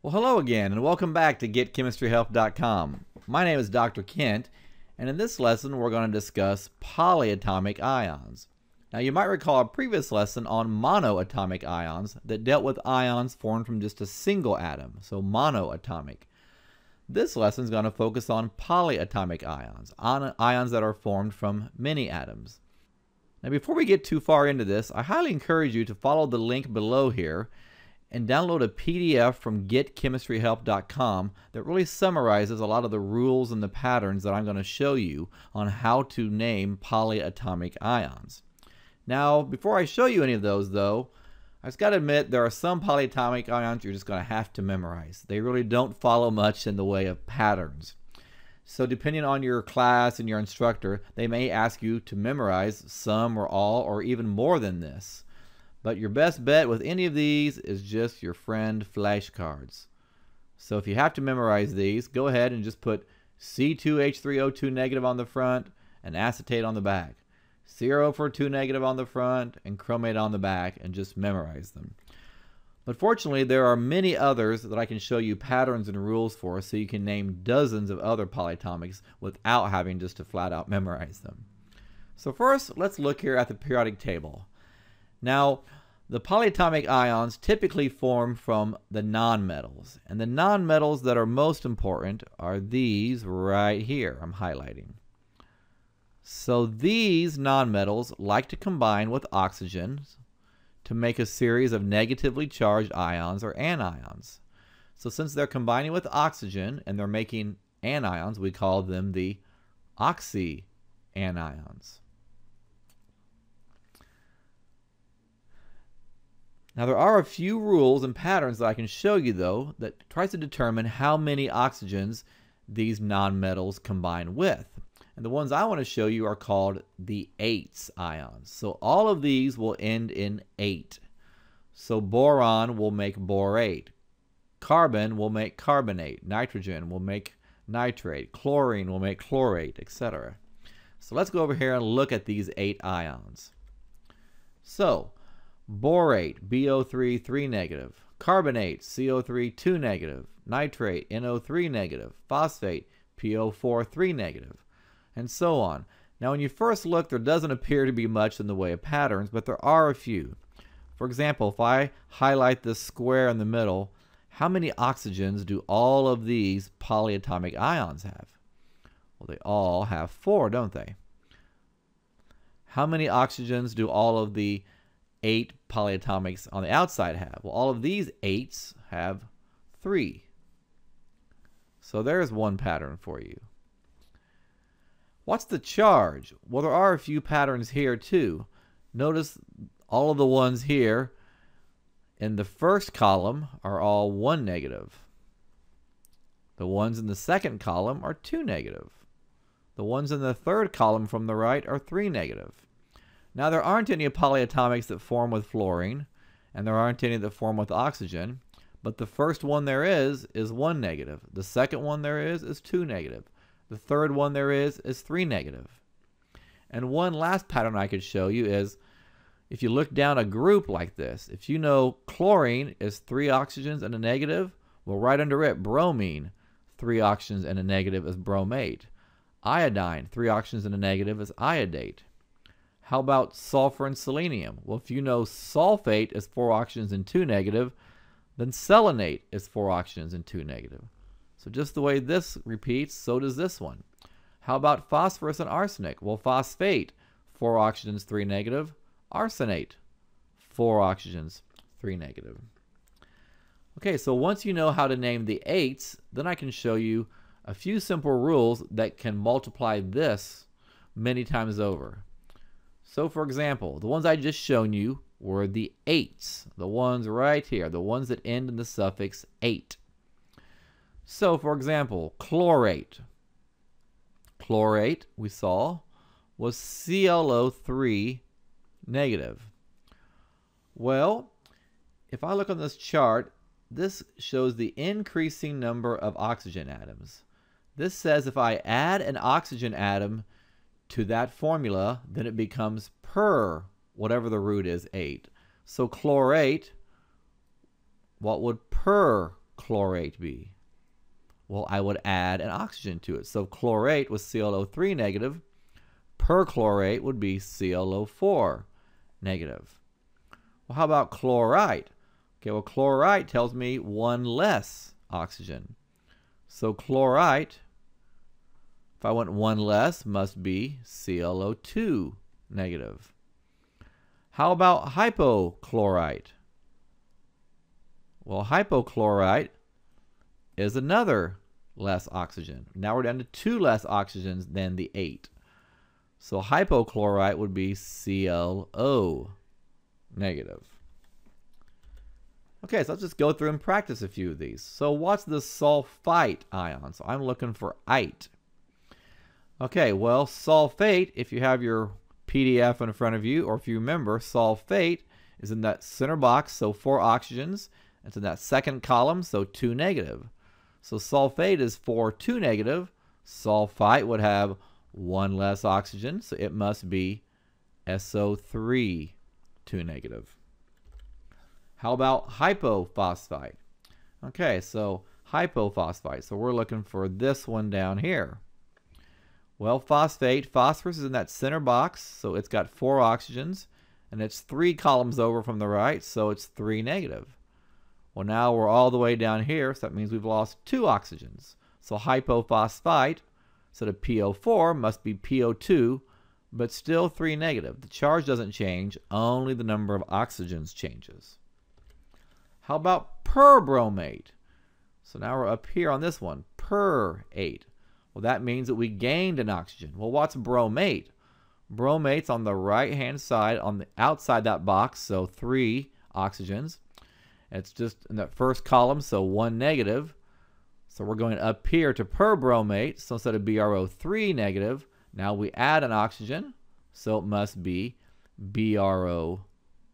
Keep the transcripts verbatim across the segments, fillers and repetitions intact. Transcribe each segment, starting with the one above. Well, hello again and welcome back to Get Chemistry Help dot com. My name is Doctor Kent, and in this lesson we're going to discuss polyatomic ions. Now, you might recall a previous lesson on monoatomic ions that dealt with ions formed from just a single atom, so monoatomic. This lesson is going to focus on polyatomic ions, on ions that are formed from many atoms. Now, before we get too far into this, I highly encourage you to follow the link below here and download a P D F from Get Chemistry Help dot com that really summarizes a lot of the rules and the patterns that I'm going to show you on how to name polyatomic ions. Now, before I show you any of those, though, I've got to admit there are some polyatomic ions you're just going to have to memorize. They really don't follow much in the way of patterns. So depending on your class and your instructor, they may ask you to memorize some or all or even more than this. But your best bet with any of these is just your friend flashcards. So if you have to memorize these, go ahead and just put C two H three O two negative on the front and acetate on the back, C R O four two negative on the front and chromate on the back, and just memorize them. But fortunately, there are many others that I can show you patterns and rules for, so you can name dozens of other polyatomics without having just to flat out memorize them. So first, let's look here at the periodic table. Now, the polyatomic ions typically form from the nonmetals, and the nonmetals that are most important are these right here I'm highlighting. So these nonmetals like to combine with oxygen to make a series of negatively charged ions or anions. So since they're combining with oxygen and they're making anions, we call them the oxyanions. Now, there are a few rules and patterns that I can show you, though, that tries to determine how many oxygens these nonmetals combine with. And the ones I want to show you are called the eights ions. So all of these will end in eight. So boron will make borate. Carbon will make carbonate. Nitrogen will make nitrate. Chlorine will make chlorate, et cetera. So let's go over here and look at these eight ions. So borate, B O thirty-three negative, carbonate, C O thirty-two negative, nitrate, N O three negative, phosphate, P O forty-three negative, and so on. Now, when you first look, there doesn't appear to be much in the way of patterns, but there are a few. For example, if I highlight this square in the middle, how many oxygens do all of these polyatomic ions have? Well, they all have four, don't they? How many oxygens do all of the eight polyatomics on the outside have? Well, all of these eights have three. So there's one pattern for you. What's the charge? Well, there are a few patterns here too. Notice all of the ones here in the first column are all one negative. The ones in the second column are two negative. The ones in the third column from the right are three negative. Now, there aren't any polyatomics that form with fluorine, and there aren't any that form with oxygen, but the first one there is is one negative. The second one there is is two negative. The third one there is is three negative. And one last pattern I could show you is if you look down a group like this, if you know chlorine is three oxygens and a negative, well, right under it, bromine, three oxygens and a negative is bromate. Iodine, three oxygens and a negative is iodate. How about sulfur and selenium? Well, if you know sulfate is four oxygens and two negative, then selenate is four oxygens and two negative. So just the way this repeats, so does this one. How about phosphorus and arsenic? Well, phosphate, four oxygens, three negative. Arsenate, four oxygens, three negative. Okay, so once you know how to name the eights, then I can show you a few simple rules that can multiply this many times over. So, for example, the ones I just shown you were the eights, the ones right here, the ones that end in the suffix ate. So, for example, chlorate. Chlorate, we saw, was C L O three negative. Well, if I look on this chart, this shows the increasing number of oxygen atoms. This says if I add an oxygen atom to that formula, then it becomes per whatever the root is, eight. So chlorate, what would per chlorate be? Well, I would add an oxygen to it. So chlorate was C O three negative. Perchlorate would be C O four negative. Well, how about chlorite? Okay, well, chlorite tells me one less oxygen. So chlorite, if I want one less, must be C O two negative. How about hypochlorite? Well, hypochlorite is another less oxygen. Now we're down to two less oxygens than the eight. So hypochlorite would be C L O negative. Okay, so let's just go through and practice a few of these. So what's the sulfite ion? So I'm looking for ite. Okay, well, sulfate, if you have your P D F in front of you, or if you remember, sulfate is in that center box, so four oxygens. It's in that second column, so two negative. So sulfate is four, two negative. Sulfite would have one less oxygen, so it must be S O three, two negative. How about hypophosphite? Okay, so hypophosphite. So we're looking for this one down here. Well, phosphate, phosphorus is in that center box, so it's got four oxygens, and it's three columns over from the right, so it's three negative. Well, now we're all the way down here, so that means we've lost two oxygens. So hypophosphite, instead of P O four, must be P O two, but still three negative. The charge doesn't change, only the number of oxygens changes. How about perbromate? So now we're up here on this one, per eight. Well, that means that we gained an oxygen. Well, what's bromate? Bromate's on the right-hand side, on the outside that box, so three oxygens. It's just in that first column, so one negative. So we're going up here to perbromate, so instead of B R O three negative, now we add an oxygen, so it must be B R O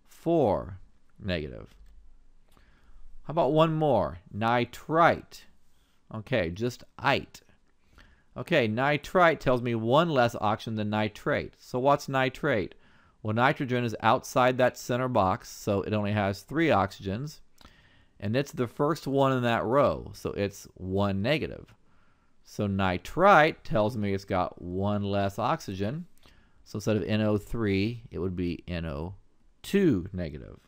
four negative. How about one more? Nitrite. Okay, just ite. Okay, nitrite tells me one less oxygen than nitrate. So what's nitrate? Well, nitrogen is outside that center box, so it only has three oxygens. And it's the first one in that row, so it's one negative. So nitrite tells me it's got one less oxygen. So instead of N O three, it would be N O two negative.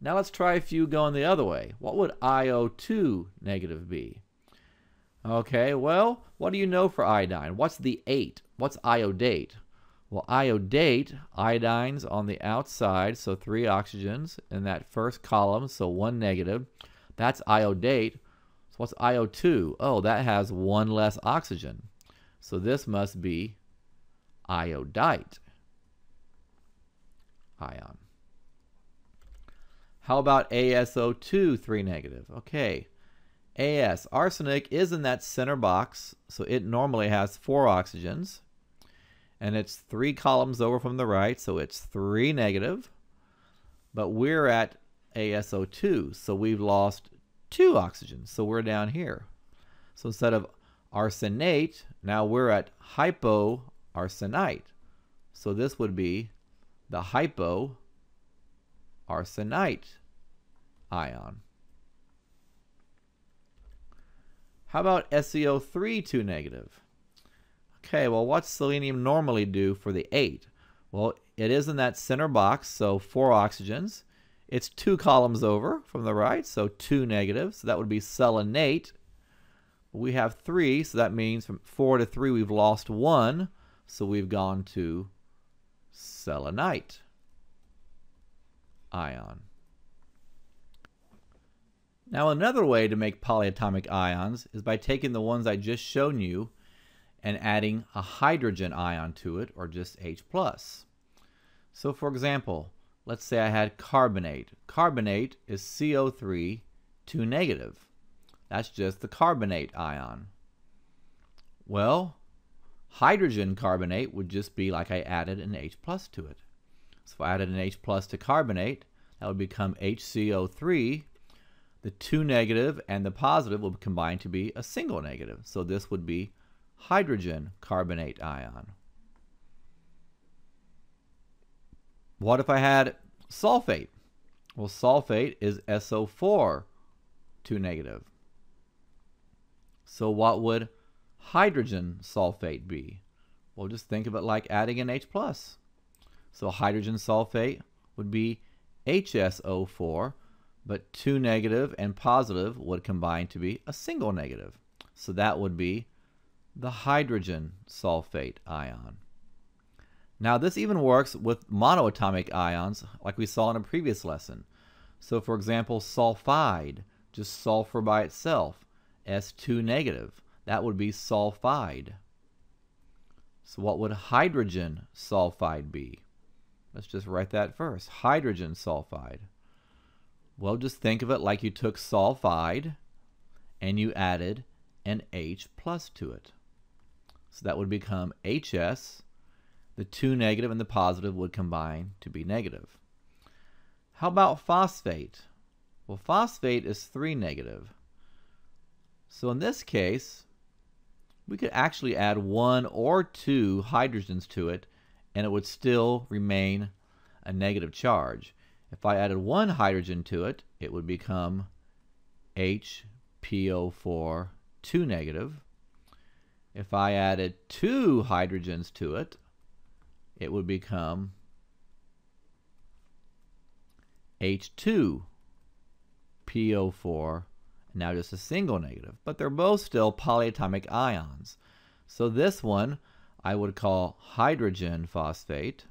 Now let's try a few going the other way. What would I O two negative be? Okay, well, what do you know for iodine? What's the eight? What's iodate? Well, iodate, iodine's on the outside, so three oxygens in that first column, so one negative. That's iodate. So what's I O two? Oh, that has one less oxygen. So this must be iodite ion. How about A S O two, three negative? Okay, A S, arsenic is in that center box, so it normally has four oxygens, and it's three columns over from the right, so it's three negative, but we're at A S O two, so we've lost two oxygens, so we're down here. So instead of arsenate, now we're at hypoarsenite, so this would be the hypo arsenite ion. How about S E O three, two negative? Okay, well, what's selenium normally do for the eight? Well, it is in that center box, so four oxygens. It's two columns over from the right, so two negative, so that would be selenate. We have three, so that means from four to three we've lost one, so we've gone to selenite ion. Now another way to make polyatomic ions is by taking the ones I just shown you and adding a hydrogen ion to it, or just H plus. So for example, let's say I had carbonate. Carbonate is C O three, two negative. That's just the carbonate ion. Well, hydrogen carbonate would just be like I added an H plus to it. So if I added an H plus to carbonate, that would become H C O three. The two negative and the positive will combine to be a single negative. So this would be hydrogen carbonate ion. What if I had sulfate? Well, sulfate is S O four, two negative. So what would hydrogen sulfate be? Well, just think of it like adding an H plus. So hydrogen sulfate would be H S O four, but two negative and positive would combine to be a single negative. So that would be the hydrogen sulfate ion. Now this even works with monoatomic ions like we saw in a previous lesson. So for example, sulfide, just sulfur by itself, S two negative, that would be sulfide. So what would hydrogen sulfide be? Let's just write that first, hydrogen sulfide. Well, just think of it like you took sulfide and you added an H plus to it. So that would become H S, the two negative and the positive would combine to be negative. How about phosphate? Well, phosphate is three negative. So in this case, we could actually add one or two hydrogens to it and it would still remain a negative charge. If I added one hydrogen to it, it would become H P O four two negative. If I added two hydrogens to it, it would become H two P O four, now just a single negative, but they're both still polyatomic ions. So this one I would call hydrogen phosphate.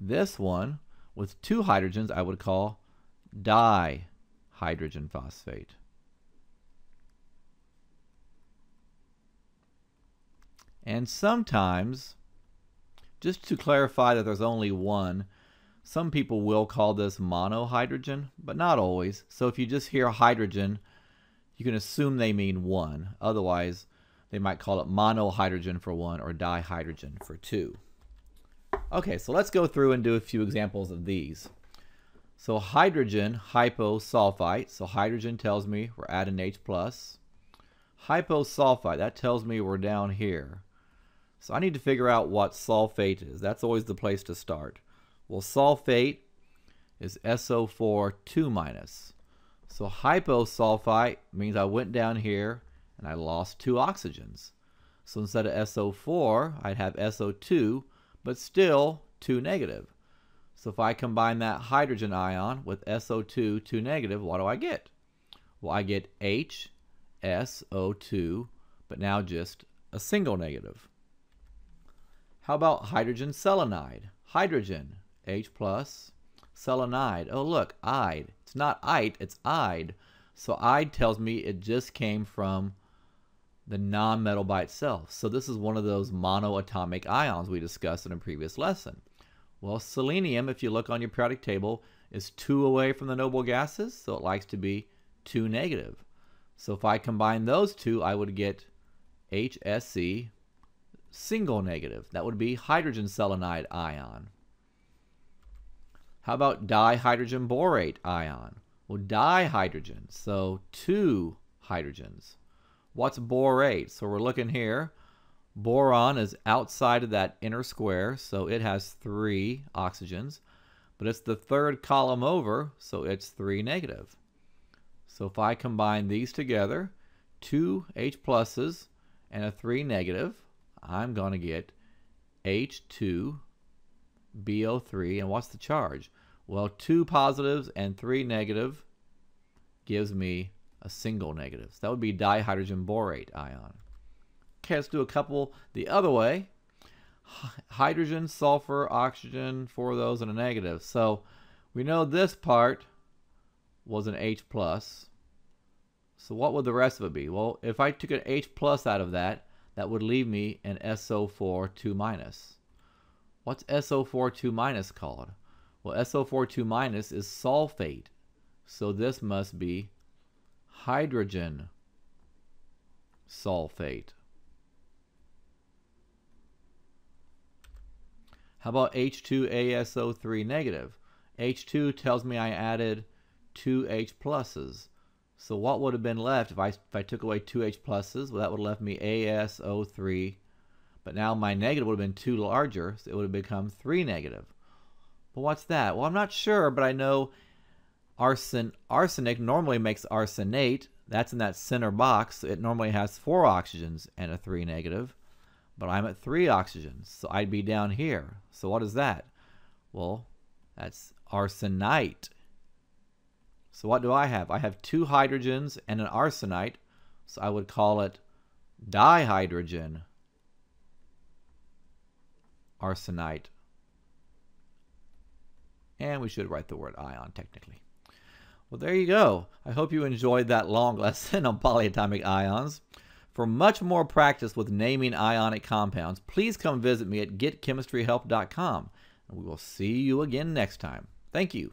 This one with two hydrogens I would call dihydrogen phosphate. And sometimes, just to clarify that there's only one, some people will call this monohydrogen, but not always. So if you just hear hydrogen, you can assume they mean one. Otherwise, they might call it monohydrogen for one or dihydrogen for two. Okay, so let's go through and do a few examples of these. So hydrogen hyposulfite, so hydrogen tells me we're at an H plus. Hyposulfite, that tells me we're down here. So I need to figure out what sulfate is. That's always the place to start. Well, sulfate is S O four two minus. So hyposulfite means I went down here and I lost two oxygens. So instead of S O four, I'd have S O two, but still two negative. So if I combine that hydrogen ion with S O two, two negative, what do I get? Well, I get H S O two, but now just a single negative. How about hydrogen selenide? Hydrogen, H plus, selenide. Oh look, ide. It's not ite, it's ide. So ide tells me it just came from the non-metal by itself. So this is one of those monoatomic ions we discussed in a previous lesson. Well, selenium, if you look on your periodic table, is two away from the noble gases, so it likes to be two negative. So if I combine those two, I would get H S C single negative. That would be hydrogen selenide ion. How about dihydrogen borate ion? Well, dihydrogen, so two hydrogens. What's borate? So we're looking here. Boron is outside of that inner square, so it has three oxygens, but it's the third column over, so it's three negative. So if I combine these together, two H pluses and a three negative, I'm going to get H two B O three. And what's the charge? Well, two positives and three negative gives me a single negative. So that would be dihydrogen borate ion. Okay, let's do a couple the other way. Hydrogen, sulfur, oxygen, four of those and a negative. So we know this part was an H plus. So what would the rest of it be? Well, if I took an H plus out of that, that would leave me an S O four two minus. What's S O four two minus called? Well, S O four two minus is sulfate. So this must be hydrogen sulfate. How about H two A S O three negative? H two tells me I added two H pluses. So what would have been left if I, if I took away two H pluses? Well, that would have left me A S O three, but now my negative would have been two larger, so it would have become three negative. Well, what's that? Well, I'm not sure, but I know arsen arsenic normally makes arsenate. That's in that center box. It normally has four oxygens and a three negative, but I'm at three oxygens, so I'd be down here. So what is that? Well, that's arsenite. So what do I have? I have two hydrogens and an arsenite, so I would call it dihydrogen arsenite. And we should write the word ion technically. Well, there you go. I hope you enjoyed that long lesson on polyatomic ions. For much more practice with naming ionic compounds, please come visit me at get chemistry help dot com. And we will see you again next time. Thank you.